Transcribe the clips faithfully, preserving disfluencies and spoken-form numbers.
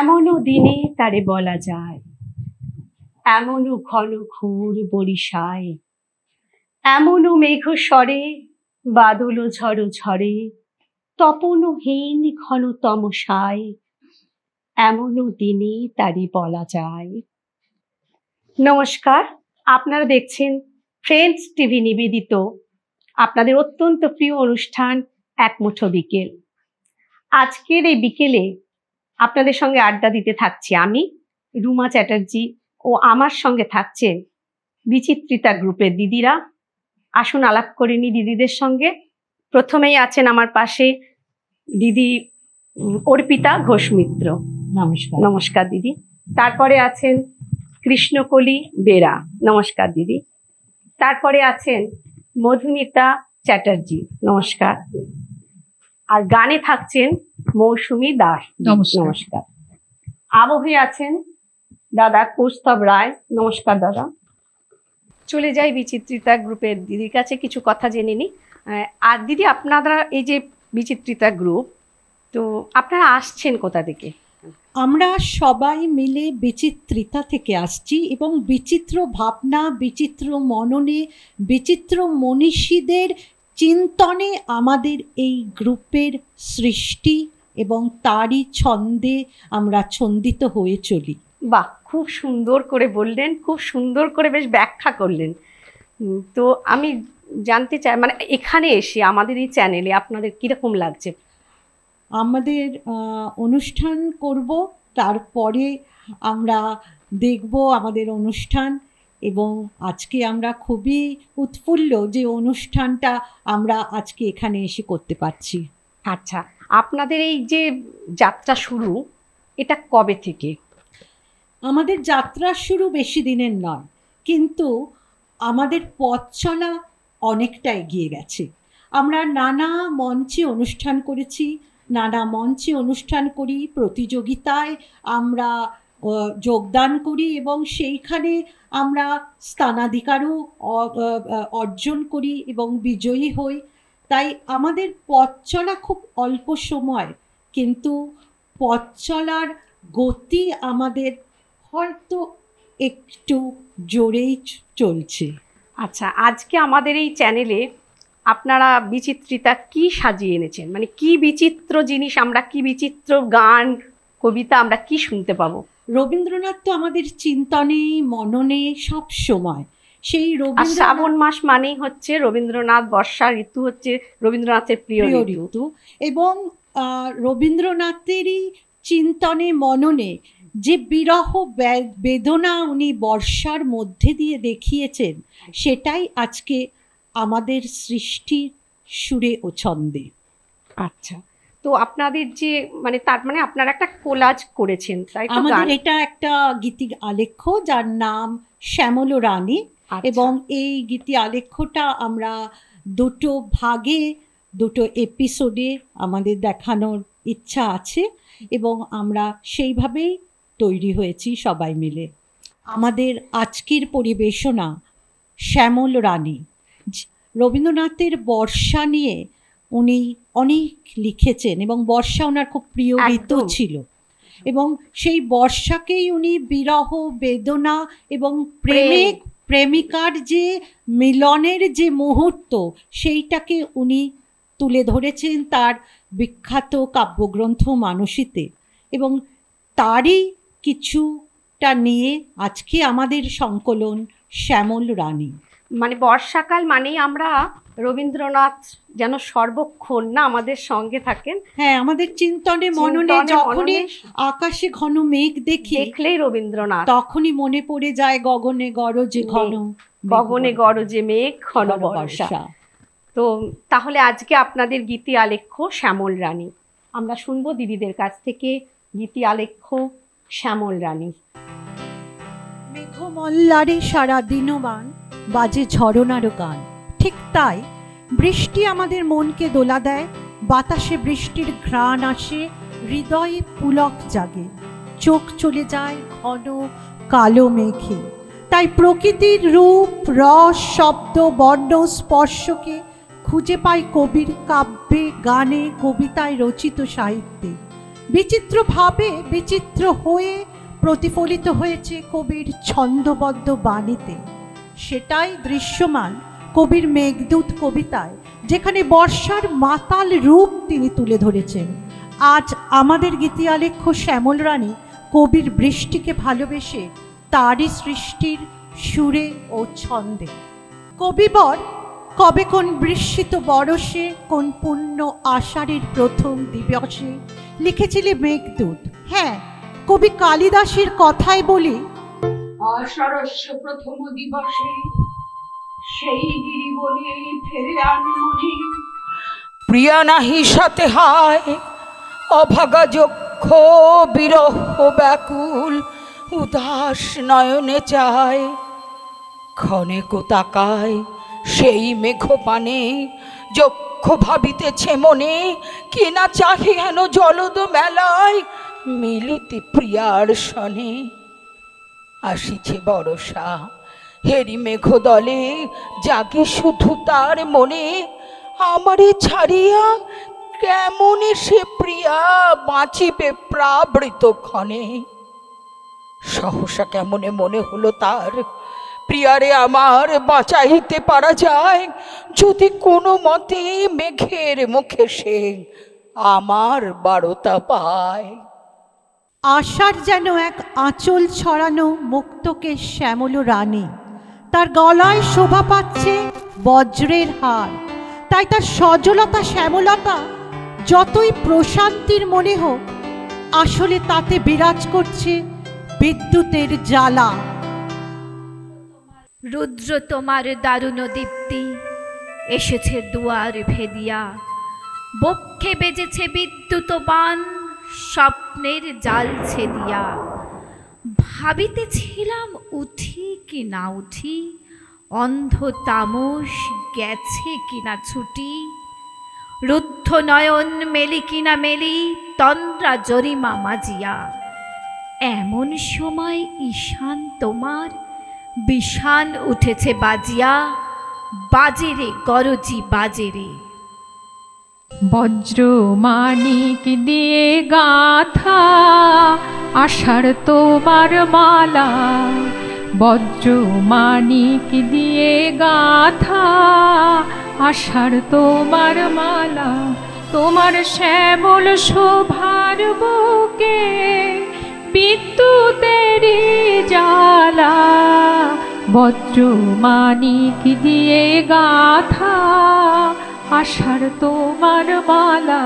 এমনও দিনে তারে বলা যায়, এমনও ঘন ঘুর বরিশায়, এমনও মেঘ সরে বাদল ঝড় ঝরে, তপনহীন ঘন তমসায়, এমনও দিনে তারে বলা যায়। নমস্কার, আপনারা দেখছেন ফ্রেন্ডস টিভি নিবেদিত আপনাদের অত্যন্ত প্রিয় অনুষ্ঠান এক মুঠো বিকেল। আজকের এই বিকেলে আপনাদের সঙ্গে আড্ডা দিতে থাকছি আমি রুমা চ্যাটার্জি ও আমার সঙ্গে থাকছেন বিচিত্রিতা গ্রুপের দিদিরা। আসুন আলাপ করে নি দিদিদের সঙ্গে। প্রথমেই আছেন আমার পাশে দিদি অর্পিতা ঘোষ মিত্র। নমস্কার। নমস্কার দিদি। তারপরে আছেন কৃষ্ণ কলি বেরা। নমস্কার দিদি। তারপরে আছেন মধুমিতা চ্যাটার্জি। নমস্কার। আর গানে থাকছেন মৌসুমী দাস। নমস্কার। আবহে আছেন দাদা কৌস্তব রায়। নমস্কার দাদা। চলে যাই বিচিত্রিতা গ্রুপের দিদির কাছে, কিছু কথা জেনে নি। আর দিদি, আপনারা এই যে বিচিত্রিতা গ্রুপ, তো আপনারা আসছেন কোথা থেকে? আমরা সবাই মিলে বিচিত্রিতা থেকে আসছি এবং বিচিত্র ভাবনা, বিচিত্র মননে, বিচিত্র মনীষীদের চিন্তনে আমাদের এই গ্রুপের সৃষ্টি এবং তারই ছন্দে আমরা ছন্দিত হয়ে চলি। বাহ, খুব সুন্দর করে বললেন, খুব সুন্দর করে বেশ ব্যাখ্যা করলেন। তো আমি জানতে চাই, মানে এখানে এসে আমাদের এই চ্যানেলে আপনাদের কীরকম লাগছে? আমাদের অনুষ্ঠান করব, তারপরে আমরা দেখব আমাদের অনুষ্ঠান, এবং আজকে আমরা খুবই উৎফুল্ল যে অনুষ্ঠানটা আমরা আজকে এখানে এসে করতে পারছি। আচ্ছা, আপনাদের এই যে যাত্রা শুরু, এটা কবে থেকে? আমাদের যাত্রা শুরু বেশি দিনের নয়, কিন্তু আমাদের পথ চলা অনেকটা এগিয়ে গেছে। আমরা নানা মঞ্চে অনুষ্ঠান করেছি, নানা মঞ্চে অনুষ্ঠান করি, প্রতিযোগিতায় আমরা যোগদান করি এবং সেইখানে আমরা স্থানাধিকারও অর্জন করি এবং বিজয়ী হই। তাই আমাদের পথ চলা খুব অল্প সময়, কিন্তু পথ চলার গতি আমাদের হয়তো একটু জোরেই চলছে। আচ্ছা, আজকে আমাদের এই চ্যানেলে আপনারা বিচিত্রিতা কি সাজিয়ে এনেছেন, মানে কি বিচিত্র জিনিস, আমরা কি বিচিত্র গান, কবিতা আমরা কি শুনতে পাবো? রবীন্দ্রনাথ তো আমাদের চিন্তনে, মননে সব সময়। সেই রবীন্দ্রনাথ, শ্রাবণ মাস মানেই হচ্ছে রবীন্দ্রনাথ, বর্ষা ঋতু হচ্ছে রবীন্দ্রনাথের প্রিয় ঋতু, এবং রবীন্দ্রনাথেরই চিন্তনে মননে যে বিরহ বেদনা উনি বর্ষার মধ্যে দিয়ে দেখিয়েছেন, সেটাই আজকে আমাদের সৃষ্টির সুরে ও ছন্দে। আচ্ছা, তো আপনাদের যে মানে তার মানে আপনারা একটা কোলাজ করেছেন, তাই তো? আমাদের এটা একটা গীতি আলেখ্য যার নাম শ্যামল রানী, এবং এই গীতি আলেখ্যটা আমরা দুটো ভাগে, দুটো এপিসোডে আমাদের দেখানোর ইচ্ছা আছে, এবং আমরা সেইভাবেই তৈরি হয়েছি সবাই মিলে। আমাদের আজকের পরিবেশনা শ্যামল রানী। রবীন্দ্রনাথের বর্ষা নিয়ে উনি অনেক লিখেছেন এবং বর্ষা ওনার খুব প্রিয় ঋতু ছিল, এবং সেই বর্ষাকেই উনি বিরহ বেদনা এবং প্রেমিক প্রেমিকার যে মিলনের যে মুহূর্ত, সেইটাকে উনি তুলে ধরেছেন তার বিখ্যাত কাব্যগ্রন্থ মানসীতে, এবং তারই কিছুটা নিয়ে আজকে আমাদের সংকলন শ্যামল রানী। মানে বর্ষাকাল মানেই আমরা রবীন্দ্রনাথ যেন সর্বক্ষণ না আমাদের সঙ্গে থাকেন। হ্যাঁ, আমাদের চিন্তনে মননে যখনই আকাশে ঘন মেঘ দেখি, দেখলেই রবীন্দ্রনাথ, তখনই মনে পড়ে যায় গগনে গরজে ঘন, গগনে গরজে মেঘ ঘন বর্ষা। তো তাহলে আজকে আপনাদের গীতি আলেখ্য শ্যামল রানী আমরা শুনবো দিদিদের কাছ থেকে। গীতি আলেখ্য শ্যামল রানী। মেঘমল্লারে সারা দিনবান বাজে ঝরনারও গান, ঠিক তাই বৃষ্টি আমাদের মনকে দোলা দেয়, বাতাসে বৃষ্টির ঘ্রাণ আসে, হৃদয়ে পুলক জাগে, চোখ চলে যায় ঘন কালো মেঘে। তাই প্রকৃতির রূপ, রস, শব্দ, বর্ণ, স্পর্শকে খুঁজে পায় কবির কাব্যে, গানে, কবিতায়, রচিত সাহিত্যে। বিচিত্রভাবে বিচিত্র হয়ে প্রতিফলিত হয়েছে কবির ছন্দবদ্ধ বাণীতে। সেটাই দৃশ্যমান কবির মেঘদূত কবিতায়, যেখানে বর্ষার মাতাল রূপ তিনি তুলে ধরেছেন। আজ আমাদের গীতি আলেখ্য শ্যামল রানী কবির বৃষ্টিকে ভালোবেসে তারই সৃষ্টির সুরে ও ছন্দে। কবিবর কবে কোন বৃষ্টিত বরষে, কোন পূর্ণ আষাঢ়ের প্রথম দিবসে লিখেছিলে মেঘদূত। হ্যাঁ, কবি কালিদাসের কথাই বলি, আষাঢ়স্য প্রথম দিবসে সেই গিরিবনে ফেরে আনমনে প্রিয়া নাহি সাথে হায় অভাগা যক্ষ বিরহ ব্যাকুল উদাস নয়নে চায় ক্ষণে কোতাকায় সেই মেঘপানে যক্ষ ভাবিতেছে মনে কে না চাহি হেন জলদ মেলায় মিলিতে প্রিয়ার শনে আসিছে বরষা হেরি মেঘদলে জাগে শুধু তার মনে আমারে ছাড়িয়া কেমনে সে প্রিয়া বাঁচিবে প্রাবৃত ক্ষণে সহসা কেমনে মনে হলো তার প্রিয়ারে আমার বাঁচাইতে পারা যায় যদি কোনো মতে মেঘের মুখে সে আমার বারতা পায়। আষাঢ় যেন এক আঁচল ছড়ানো মুক্তকে শ্যামল রানী, তার গলায় শোভা পাচ্ছে বজ্রের হার। তাই তার সজলতা শ্যামলতা যতই প্রশান্তির মনে হোক, আসলে তাতে বিরাজ করছে বিদ্যুতের জ্বালা। রুদ্র তোমার দারুণ দীপ্তি এসেছে দুয়ার ভেদিয়া, বক্ষে বেজেছে বিদ্যুত বান স্বপ্নের জাল ছেদিয়া। ভাবিতেছিলাম উঠি কি না উঠি, অন্ধ তামস গেছে কিনা ছুটি, রুদ্ধ নয়ন মেলি কিনা মেলি তন্দ্রা জরিমা মাজিয়া। এমন সময় ঈশান তোমার বিষান উঠেছে বাজিয়া, বাজেরে গরজি বাজেরে। বজ্র মানিক দিয়ে গাথা আষাঢ় তোমার মালা, বজ্র মানিক দিয়ে গাথা আষাঢ় তোমার মালা। তোমার শ্যামল শোভার বুকে বিদ্যুতের জ্বালা, বজ্র মানিক দিয়ে গাথা আষাঢ় তোমার মালা।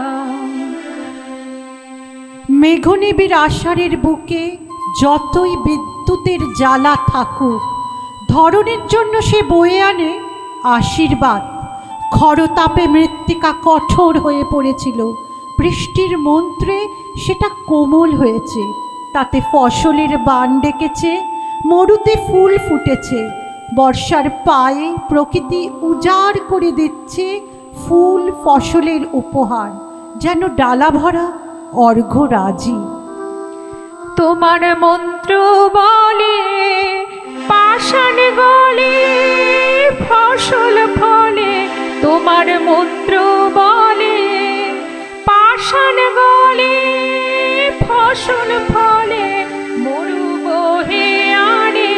মেঘনিবিড় আষাঢ়ের বুকে যতই বিদ্যুতের জ্বালা থাকুক, ধরনের জন্য সে বয়ে আনে আশীর্বাদ। খরতাপে মৃত্তিকা কঠোর হয়ে পড়েছিল, বৃষ্টির মন্ত্রে সেটা কোমল হয়েছে। তাতে ফসলের বান ডেকেছে, মরুতে ফুল ফুটেছে। বর্ষার পায়ে প্রকৃতি উজাড় করে দিচ্ছে ফুল ফসলের উপহার, যেন ডালা ভরা অর্ঘরাজি। তোমার মন্ত্র বলে পাষাণ গলে ফসল ফলে, তোমার মন্ত্র বলে পাষাণ গলে ফসল ফলে। মরু বহে আনে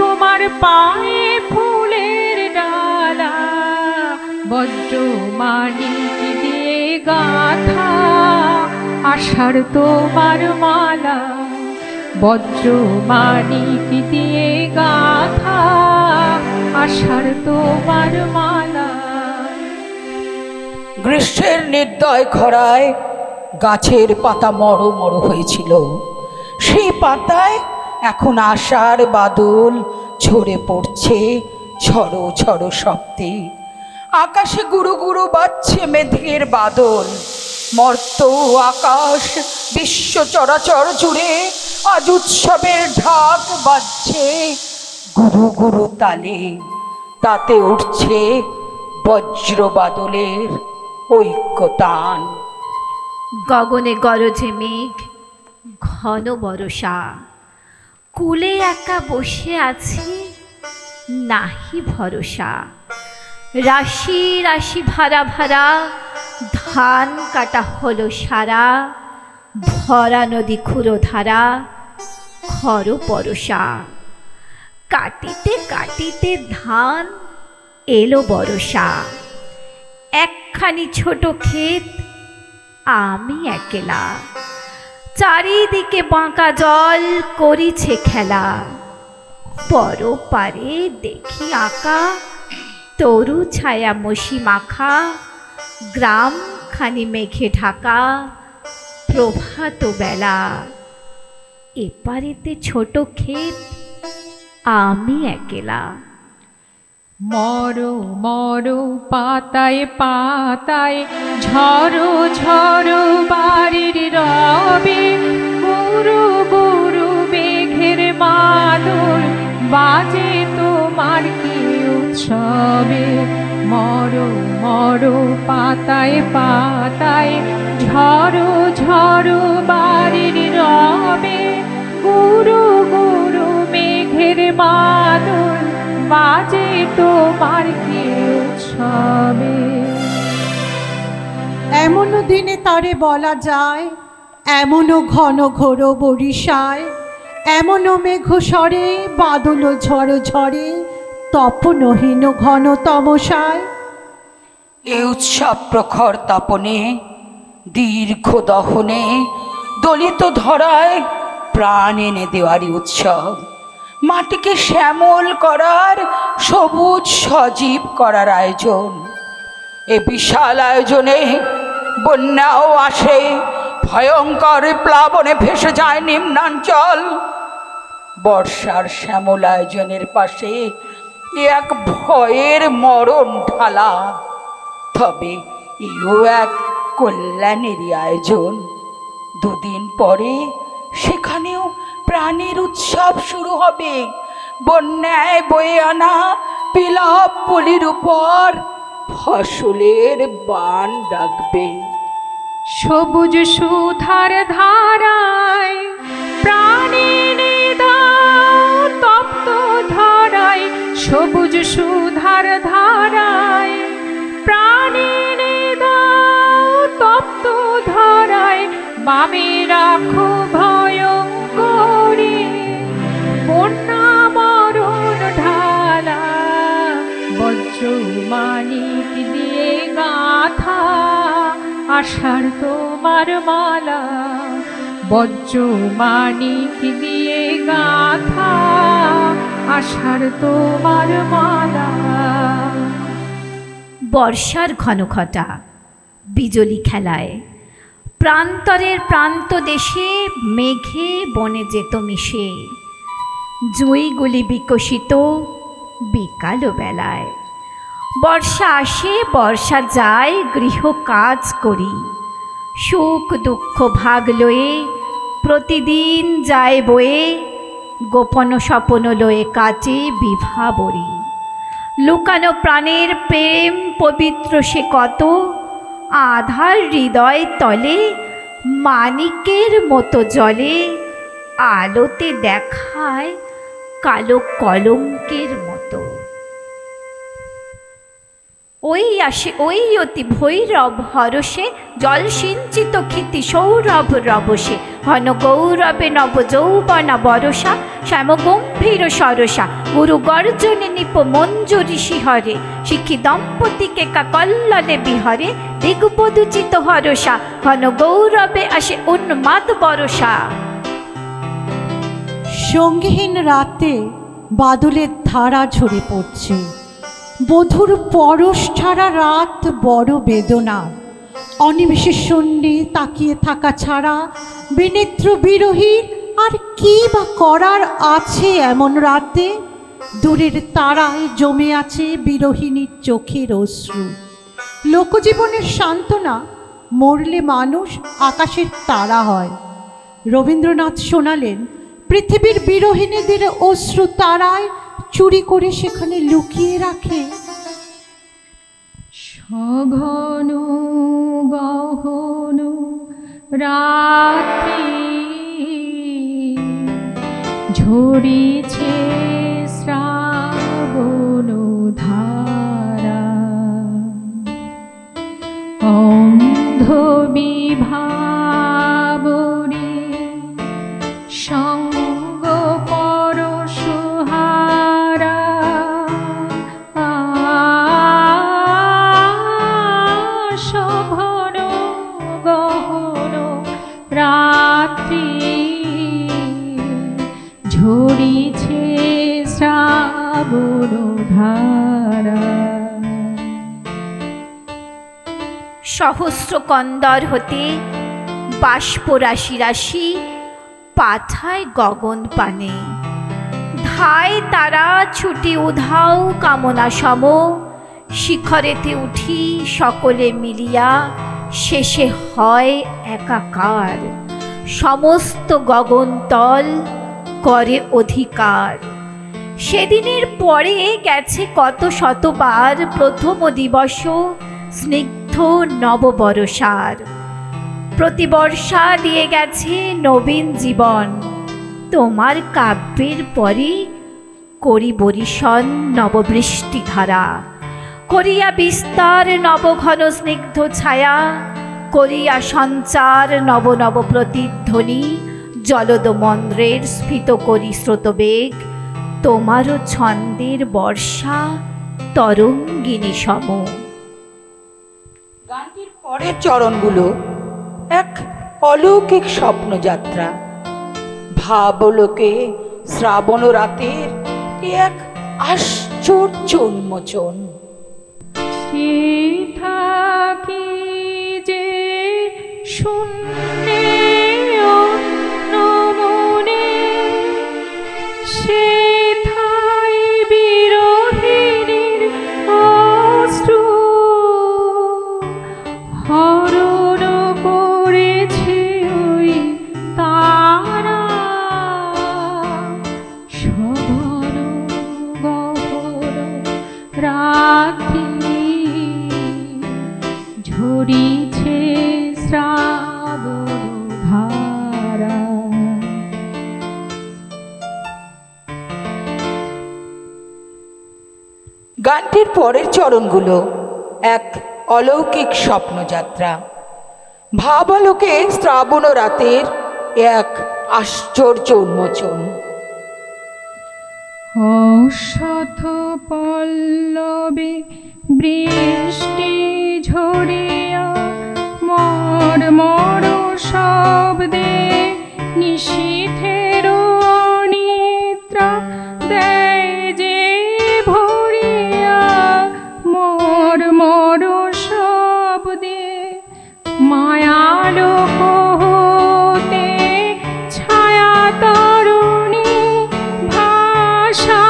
তোমার পায়ে ফুলের ডালা, বজ্র মানিক দিয়ে গাথা আষাঢ় তোমার মালা, বজ্র মানিক দিয়ে গাথা আষাঢ় তোমার মালা। গ্রীষ্মের নির্দয় খরায় গাছের পাতা মরো মরো হয়েছিল, সেই পাতায় এখন আষাঢ় বাদল ঝরে পড়ছে ঝড়ো ঝড়ো শব্দে। আকাশে গুরু গুরু বাজছে মেঘের বাদল, মর্ত আকাশ বিশ্ব চরাচর জুড়ে আজ উৎসবের ঢাক বাজছে গুরু গুরু তালে। তাতে উঠছে বজ্র বাদলের ঐক্যতান। গগনে গরজে মেঘ ঘন বরষা, কুলে একা বসে আছি নাহি ভরসা। রাশি রাশি ভারা ভারা ধান কাটা হলো সারা, ভরা নদী ক্ষুর ধারা খর পরশা, কাটিতে কাটিতে ধান এলো বরসা। একখানি ছোট ক্ষেত আমি একলা, চারিদিকে বাঁকা জল করিছে খেলা। পরপারে দেখি আঁকা তরু ছায়া মশি মাখা, গ্রাম খানি মেঘে ঢাকা প্রভাত বেলা। এপারেতে ছোট ক্ষেত আমি একলা। মরো মরো পাতায় পাতায় ঝরো ঝরো বাড়ির রবে, গুরু গুরু মেঘের মাদুর বাজে তোমার কি উৎসবে। মরো মরো পাতায় পাতায় ঝরো ঝরো বাড়ির রবে, গুরু গুরু মেঘের মাদুর বাজে তোমার কি উৎসবে। এমনও দিনে তারে বলা যায়, এমনও ঘন ঘোর বরিশায়, এমনও মেঘ সরে বাদল ঝড়ো ঝরে তপনহীন ঘন তমসায়। এ উৎসব প্রখর তপনে দীর্ঘ দহনে দলিত ধরায় প্রাণ এনে দেওয়ারি উৎসব। মাটিকে শ্যামল করার সবুজ সজীব করার আয়োজন। এ বিশাল আয়োজনে বন্যাও আসে, ভয়ঙ্কর প্লাবনে ভেসে যায় নিম্নাঞ্চল। বর্ষার শ্যামল আয়োজনের পাশে এক ভয়ের মরণ ঢালা। তবে এও এক কল্যাণেরই আয়োজন। দুদিন পরে সেখানেও প্রাণের উৎসব শুরু হবে। বন্যায় বয়ে আনা পিলাপ পলির উপর ফসলের বান ডাকবে। সবুজ সুধার ধারায় প্রাণী তপ্ত ধারায়, সবুজ সুধার ধারায় প্রাণী তপ্ত ধারায়, বামে রাখো ভয় করি বন্যা মরণ ঢালা। বজ্র মানিক দিয়ে গাঁথা আশার তোমার মালা, বজ্র মানিক দিয়ে গাঁথা আশার তোমার মালা। বর্ষার ঘনঘটা বিজলি খেলায়, প্রান্তরের প্রান্ত দেশে মেঘে বনে যেত মিশে। জুঁইগুলি বিকশিত বিকালো বেলায়, বর্ষা আসে বর্ষা যায় গৃহ কাজ করি। সুখ দুঃখ ভাগ লয়ে প্রতিদিন যায় বয়ে, গোপন স্বপন লয়ে কাচে বিভাবরী। লুকানো প্রাণের প্রেম পবিত্র সে কত, আধার হৃদয় তলে মানিকের মতো জলে। আলোতে দেখায় কালো কলঙ্কের মতো। ওই আসে ওই অতি ভৈরব হরসে, জল সিঞ্চিত ক্ষিতি সৌরভ রবসে। ঘন গৌরবে নব যৌবনা বরসা, শ্যামগম্ভীর সরসা গুরু গর্জনে নিপ মঞ্জুরি শিহরে। শিখি দম্পতিকে কাকল্ললে বিহরে, দিগ্বদুচিত হরসা ঘন গৌরবে আসে উন্মাদ বরসা। সঙ্গীহীন রাতে বাদলের ধারা ঝরে পড়ছে, বধুর পরশ ছাড়া রাত বড় বেদনা। অনিমেষে শূন্যে তাকিয়ে থাকা ছাড়া বিনেত্র বিরোহীর আর কি বা করার আছে এমন রাতে। দূরের তারায় জমে আছে বিরোহিনীর চোখের অশ্রু। লোকজীবনের সান্ত্বনা, মরলে মানুষ আকাশের তারা হয়। রবীন্দ্রনাথ শোনালেন, পৃথিবীর বিরোহিনীদের অশ্রু তারায় চুরি করে সেখানে লুকিয়ে রাখে। সঘন গহন রাত্রি ঝরিছে শ্রাবণ ধারা, অন্ধ বিভাব সঙ্গ পরশুহারা শোভন গহন রাত্রি ঝরিছে শ্রাবণ ধারা। সহস্র কন্দর হতে বাষ্প রাশি রাশি পাঠায় গগন পানে, ধায় তারা ছুটে উধাও কামনা সম, শিখরেতে উঠি সকলে মিলিয়া শেষে হয় একাকার, সমস্ত গগনতল করে অধিকার। সেদিনের পরে গেছে কত শতবার প্রথম দিবস স্নিগ্ধ নববর্ষার, প্রতিবর্ষা দিয়ে গেছে নবীন জীবন, তোমার কাব্যের পরে করি বরিশন নববৃষ্টি ধারা, করিয়া বিস্তার নবঘন স্নিগ্ধ ছায়া, করিয়া সঞ্চার নব নব প্রতিধ্বনি, জলদমন্দ্রের স্ফীত করি স্রোতবেগ, তোমারও ছন্দের বর্ষা তরঙ্গিনী সম। গানটির পরের চরণগুলো এক অলৌকিক স্বপ্নযাত্রা, ভাবলোকে শ্রাবণ রাতের এক আশ্চর্য উন্মোচন। থাকি যে শূন্য মনে সে থাই বিরোহিনীর অশ্রু গানটির পরের চরণগুলো এক অলৌকিক স্বপ্নযাত্রা, ভাবালোকে শ্রাবণ রাতের এক আশ্চর্য উন্মোচন। অশথ পল্লবে বৃষ্টি ঝরিয়া মর মর শব্দে নিশীথের অনিদ্রা দেয় যে ভরিয়া, মর মর শব্দে মায়ালো হতে ছায়া তরুণী ভাষা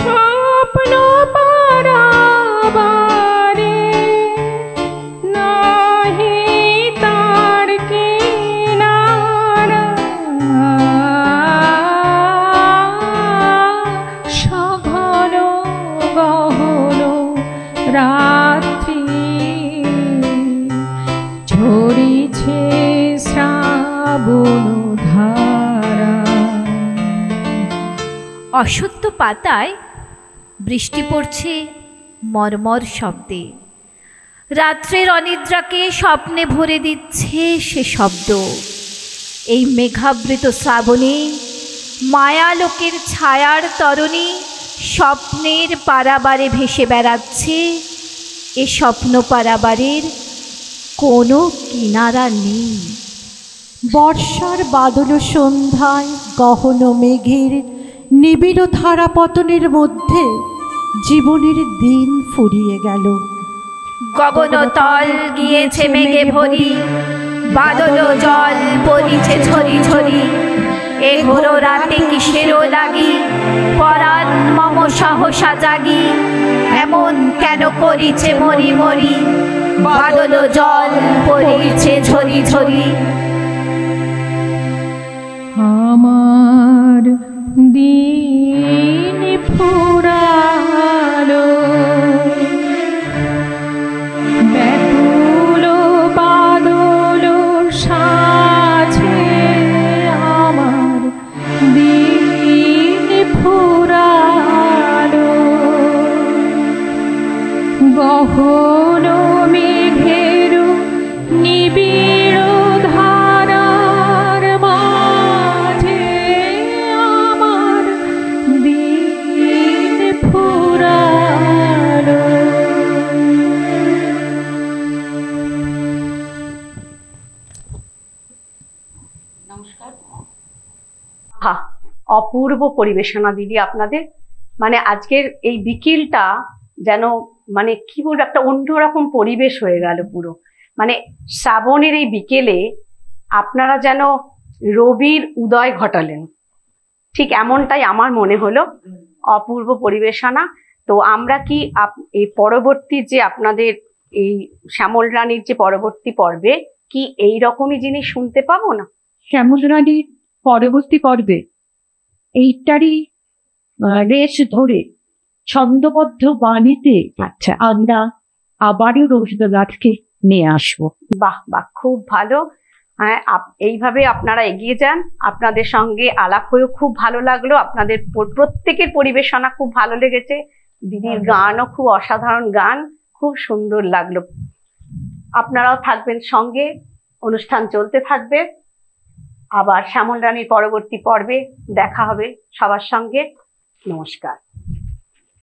স্বপ্ন পারাবারে, নাহি তার কিনারা সঘন গহন রাত্রি ঝরিছে শ্রাবণ ধারা। অসত্য পাতায় বৃষ্টি পড়ছে মর্মর শব্দে, রাত্রের অনিদ্রাকে স্বপ্নে ভরে দিচ্ছে সে শব্দ, এই মেঘাবৃত শ্রাবণে মায়ালোকের ছায়ার তরণী স্বপ্নের পারাবারে ভেসে বেড়াচ্ছে, এ স্বপ্ন পারাবারের কোনো কিনারা নেই। বর্ষার বাদল সন্ধ্যায় গহন মেঘের নিবিড় ধারা পতনের মধ্যে জীবনের দিন ফুরিয়ে গেল, গগনতল গিয়েছে মেঘে ভরি, বাদল জল পড়িছে ঝরি ঝরি, এ ঘোর রাতে কিসেরও লাগি, পরাণ মম সহসা জাগি, এমন কেন করিছে মরি মরি, বাদল জল পড়িছে ঝরি ঝরি। আমার দিন ফুরালো ব্যাকুল বাদল সাজে, আমার দিন ফুরালো গহন মেঘের নিবিড় ধারা, নমস্কার। হ্যাঁ, অপূর্ব পরিবেশনা দিদি আপনাদের। মানে আজকের এই বিকেলটা যেন মানে কি বলবো, একটা অন্যরকম পরিবেশ হয়ে গেল পুরো। মানে শ্রাবণের এই বিকেলে আপনারা যেন রবির উদয় ঘটালেন, ঠিক এমনটাই আমার মনে হলো। অপূর্ব পরিবেশনা। তো আমরা কি এই পরবর্তী যে আপনাদের এই শ্যামল রানীর যে পরবর্তী পর্বে কি এই রকমই জিনিস শুনতে পাবো না? শ্যামল রানীর পরবর্তী পর্বে এইটারই রেশ ধরে ছন্দবদ্ধ বাণীতে আচ্ছা আমরা আবারও রবীন্দ্রনাথকে নিয়ে আসবো। বাহ বাহ, খুব ভালো। হ্যাঁ, এইভাবে আপনারা এগিয়ে যান। আপনাদের সঙ্গে আলাপ হয়েও খুব ভালো লাগলো। আপনাদের প্রত্যেকের পরিবেশনা খুব ভালো লেগেছে। দিদির গানও খুব অসাধারণ গান, খুব সুন্দর লাগলো। আপনারাও থাকবেন সঙ্গে, অনুষ্ঠান চলতে থাকবে। আবার শ্যামল রানীর পরবর্তী পর্বে দেখা হবে সবার সঙ্গে। নমস্কার।